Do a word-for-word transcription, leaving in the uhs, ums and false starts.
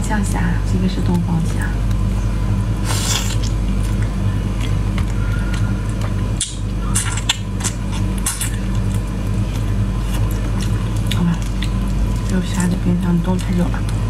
看象峡，这个是东方峡。好吧，这个虾的冰箱都太热了。